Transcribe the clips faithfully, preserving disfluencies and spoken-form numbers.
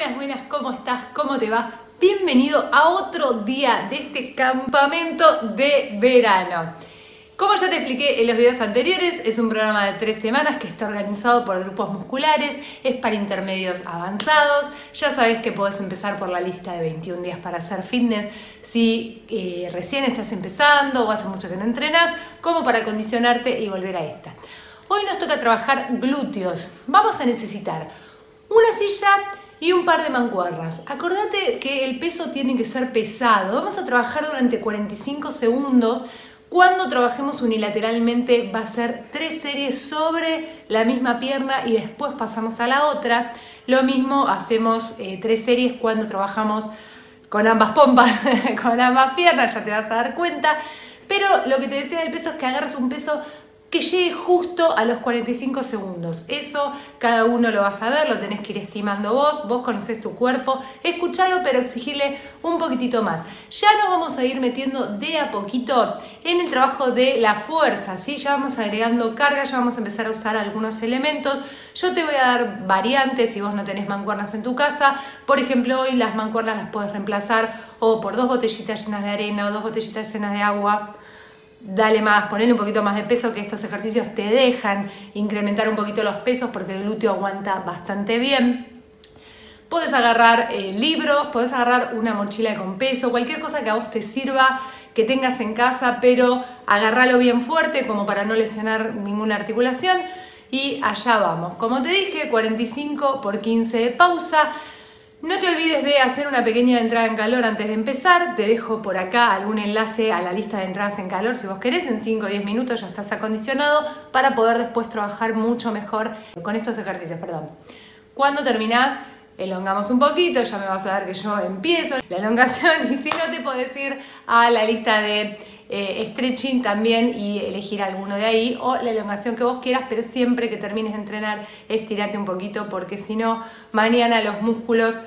Buenas, buenas, ¿cómo estás? ¿Cómo te va? Bienvenido a otro día de este campamento de verano. Como ya te expliqué en los videos anteriores, es un programa de tres semanas que está organizado por grupos musculares, es para intermedios avanzados. Ya sabes que podés empezar por la lista de veintiún días para hacer fitness si eh, recién estás empezando o hace mucho que no entrenas, como para condicionarte y volver a esta. Hoy nos toca trabajar glúteos. Vamos a necesitar una silla y un par de mancuernas. Acordate que el peso tiene que ser pesado. Vamos a trabajar durante cuarenta y cinco segundos. Cuando trabajemos unilateralmente va a ser tres series sobre la misma pierna y después pasamos a la otra. Lo mismo hacemos eh, tres series cuando trabajamos con ambas pompas, con ambas piernas, ya te vas a dar cuenta. Pero lo que te decía del peso es que agarres un peso que llegue justo a los cuarenta y cinco segundos. Eso cada uno lo va a saber, lo tenés que ir estimando vos, vos conocés tu cuerpo, escuchalo pero exigirle un poquitito más. Ya nos vamos a ir metiendo de a poquito en el trabajo de la fuerza, ¿sí? Ya vamos agregando carga, ya vamos a empezar a usar algunos elementos. Yo te voy a dar variantes si vos no tenés mancuernas en tu casa. Por ejemplo, hoy las mancuernas las podés reemplazar o por dos botellitas llenas de arena o dos botellitas llenas de agua. Dale más, ponle un poquito más de peso, que estos ejercicios te dejan incrementar un poquito los pesos porque el glúteo aguanta bastante bien. Podés agarrar eh, libros, podés agarrar una mochila con peso, cualquier cosa que a vos te sirva, que tengas en casa, pero agarralo bien fuerte como para no lesionar ninguna articulación. Y allá vamos. Como te dije, cuarenta y cinco por quince de pausa. No te olvides de hacer una pequeña entrada en calor antes de empezar. Te dejo por acá algún enlace a la lista de entradas en calor. Si vos querés, en cinco o diez minutos ya estás acondicionado para poder después trabajar mucho mejor con estos ejercicios. Perdón. Cuando terminás, elongamos un poquito. Ya me vas a ver que yo empiezo la elongación. Y si no, te podés ir a la lista de eh, stretching también y elegir alguno de ahí o la elongación que vos quieras. Pero siempre que termines de entrenar, estirate un poquito porque si no, mañana los músculos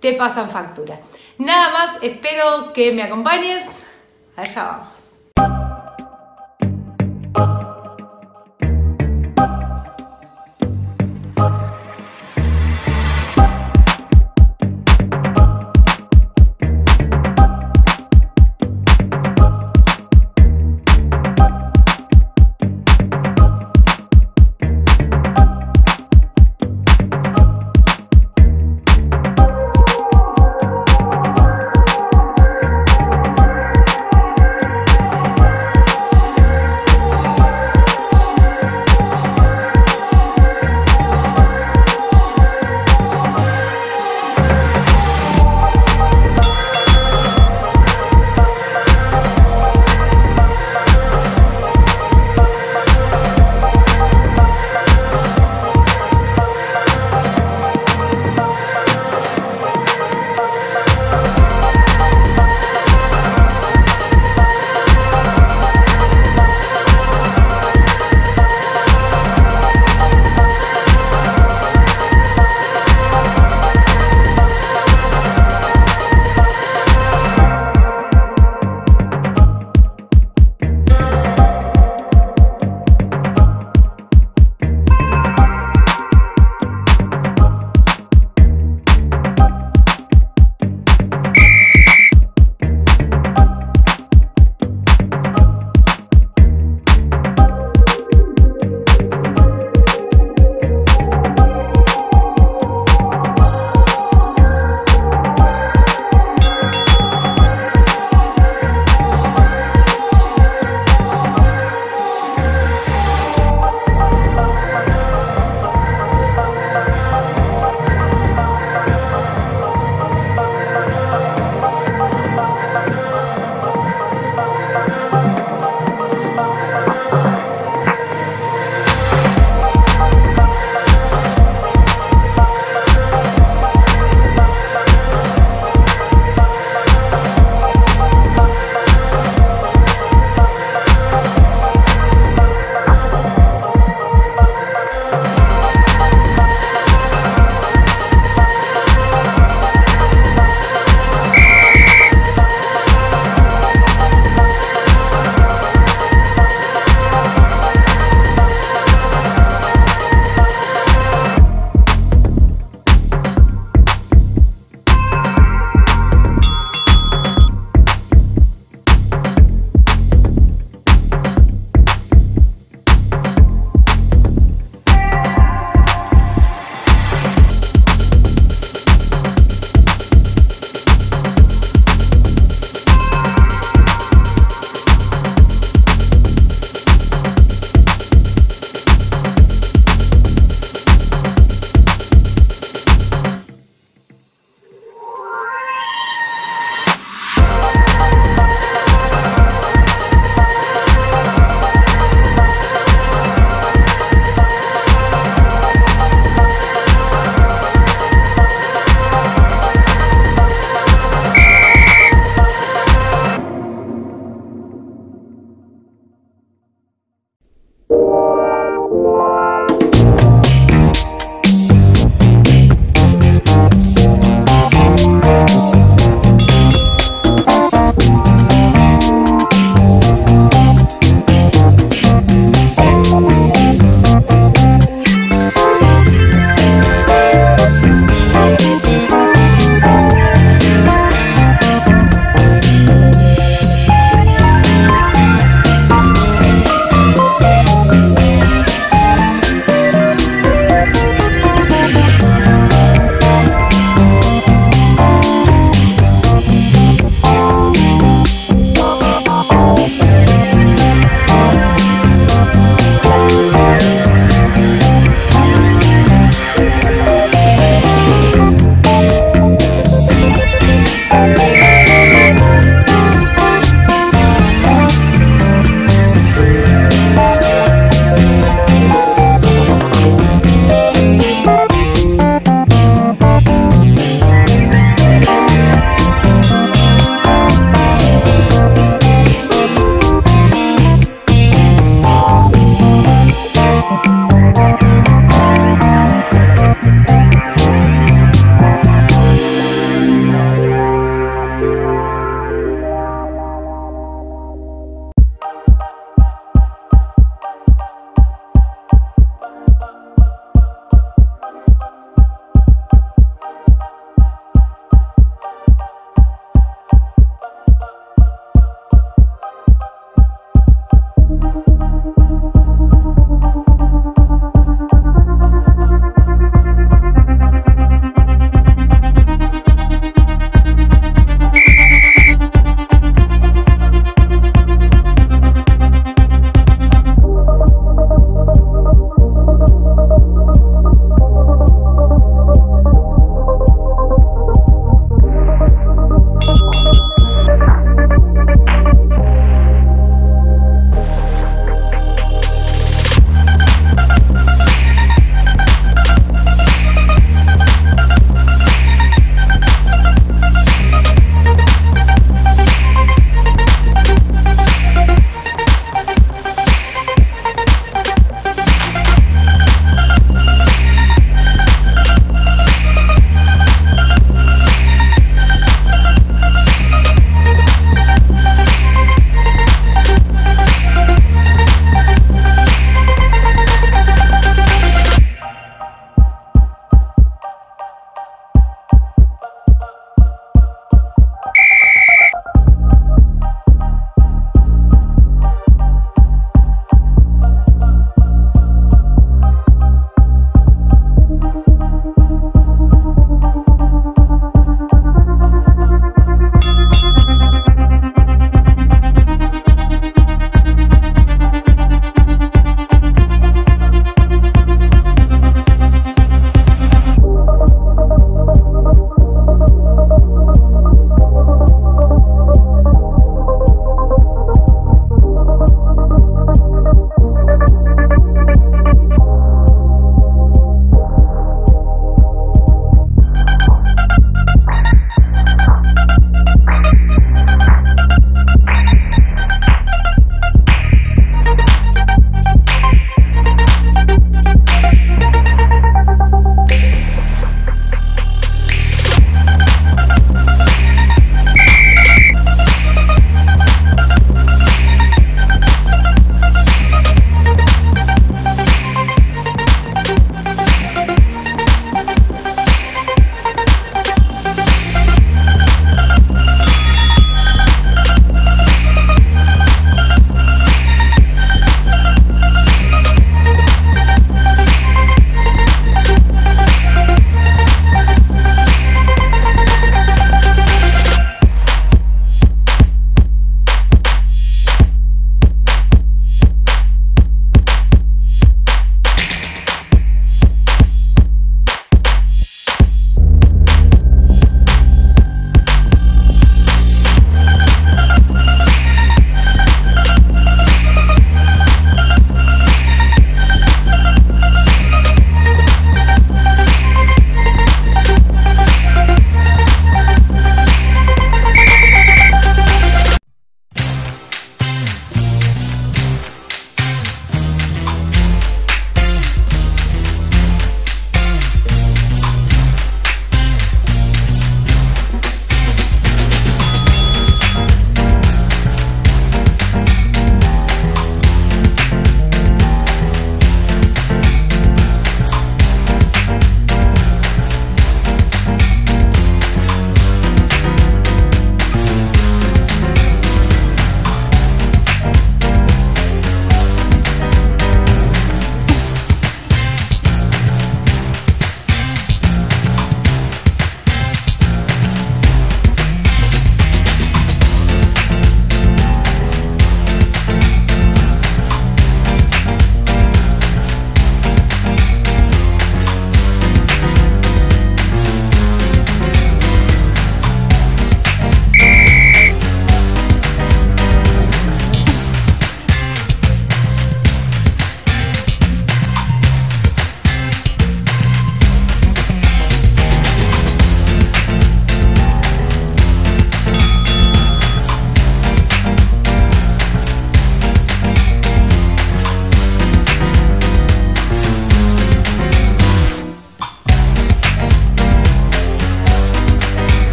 te pasan factura. Nada más, espero que me acompañes. Allá vamos.